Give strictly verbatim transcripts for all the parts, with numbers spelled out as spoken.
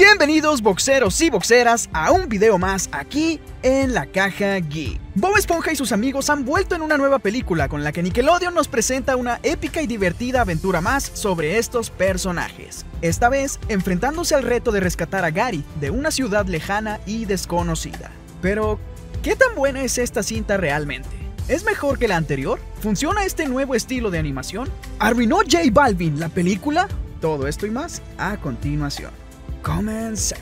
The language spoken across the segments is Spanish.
Bienvenidos boxeros y boxeras a un video más aquí en La Caja Geek. Bob Esponja y sus amigos han vuelto en una nueva película con la que Nickelodeon nos presenta una épica y divertida aventura más sobre estos personajes. Esta vez enfrentándose al reto de rescatar a Gary de una ciudad lejana y desconocida. Pero, ¿qué tan buena es esta cinta realmente? ¿Es mejor que la anterior? ¿Funciona este nuevo estilo de animación? ¿Arruinó J Balvin la película? Todo esto y más a continuación. Comencemos.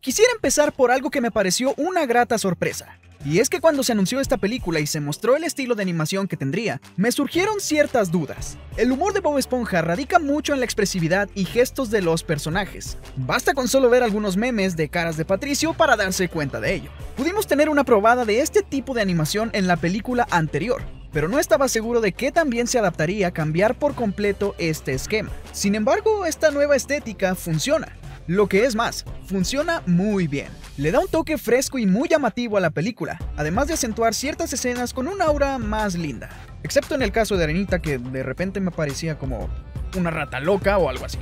Quisiera empezar por algo que me pareció una grata sorpresa. Y es que cuando se anunció esta película y se mostró el estilo de animación que tendría, me surgieron ciertas dudas. El humor de Bob Esponja radica mucho en la expresividad y gestos de los personajes. Basta con solo ver algunos memes de caras de Patricio para darse cuenta de ello. Pudimos tener una probada de este tipo de animación en la película anterior, pero no estaba seguro de que también se adaptaría a cambiar por completo este esquema. Sin embargo, esta nueva estética funciona. Lo que es más, funciona muy bien. Le da un toque fresco y muy llamativo a la película, además de acentuar ciertas escenas con una aura más linda. Excepto en el caso de Arenita, que de repente me parecía como una rata loca o algo así.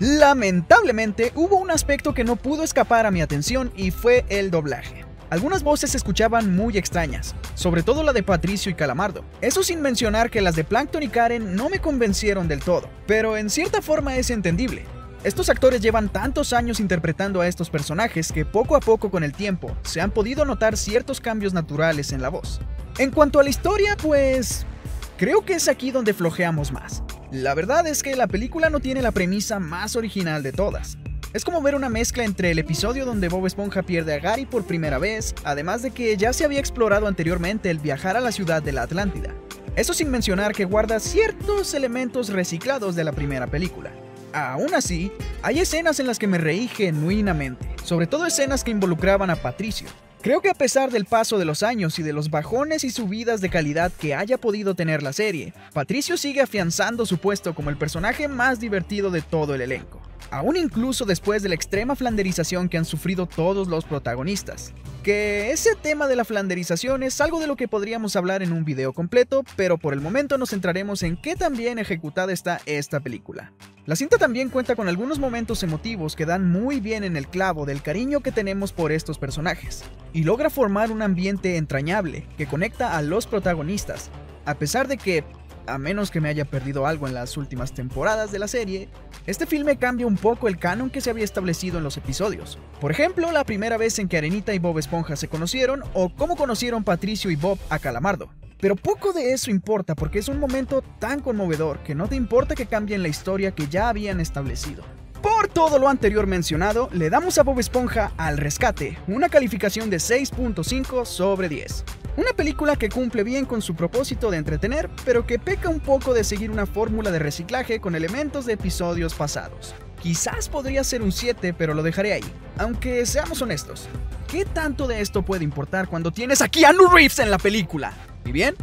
Lamentablemente, hubo un aspecto que no pudo escapar a mi atención y fue el doblaje. Algunas voces se escuchaban muy extrañas, sobre todo la de Patricio y Calamardo. Eso sin mencionar que las de Plankton y Karen no me convencieron del todo, pero en cierta forma es entendible. Estos actores llevan tantos años interpretando a estos personajes que poco a poco con el tiempo se han podido notar ciertos cambios naturales en la voz. En cuanto a la historia, pues creo que es aquí donde flojeamos más. La verdad es que la película no tiene la premisa más original de todas. Es como ver una mezcla entre el episodio donde Bob Esponja pierde a Gary por primera vez, además de que ya se había explorado anteriormente el viajar a la ciudad de la Atlántida. Eso sin mencionar que guarda ciertos elementos reciclados de la primera película. Aún así, hay escenas en las que me reí genuinamente, sobre todo escenas que involucraban a Patricio. Creo que a pesar del paso de los años y de los bajones y subidas de calidad que haya podido tener la serie, Patricio sigue afianzando su puesto como el personaje más divertido de todo el elenco. Aún incluso después de la extrema flanderización que han sufrido todos los protagonistas. Que ese tema de la flanderización es algo de lo que podríamos hablar en un video completo, pero por el momento nos centraremos en qué tan bien ejecutada está esta película. La cinta también cuenta con algunos momentos emotivos que dan muy bien en el clavo del cariño que tenemos por estos personajes, y logra formar un ambiente entrañable que conecta a los protagonistas, a pesar de que, a menos que me haya perdido algo en las últimas temporadas de la serie, este filme cambia un poco el canon que se había establecido en los episodios. Por ejemplo, la primera vez en que Arenita y Bob Esponja se conocieron o cómo conocieron Patricio y Bob a Calamardo. Pero poco de eso importa porque es un momento tan conmovedor que no te importa que cambien la historia que ya habían establecido. Por todo lo anterior mencionado, le damos a Bob Esponja al rescate una calificación de seis punto cinco sobre diez. Una película que cumple bien con su propósito de entretener, pero que peca un poco de seguir una fórmula de reciclaje con elementos de episodios pasados. Quizás podría ser un siete, pero lo dejaré ahí. Aunque seamos honestos, ¿qué tanto de esto puede importar cuando tienes a Keanu Reeves en la película? Y bien,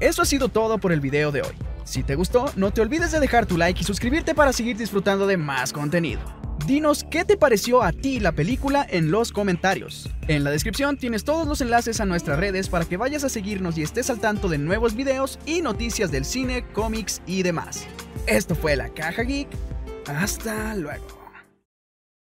eso ha sido todo por el video de hoy. Si te gustó, no te olvides de dejar tu like y suscribirte para seguir disfrutando de más contenido. Dinos qué te pareció a ti la película en los comentarios. En la descripción tienes todos los enlaces a nuestras redes para que vayas a seguirnos y estés al tanto de nuevos videos y noticias del cine, cómics y demás. Esto fue La Caja Geek. Hasta luego.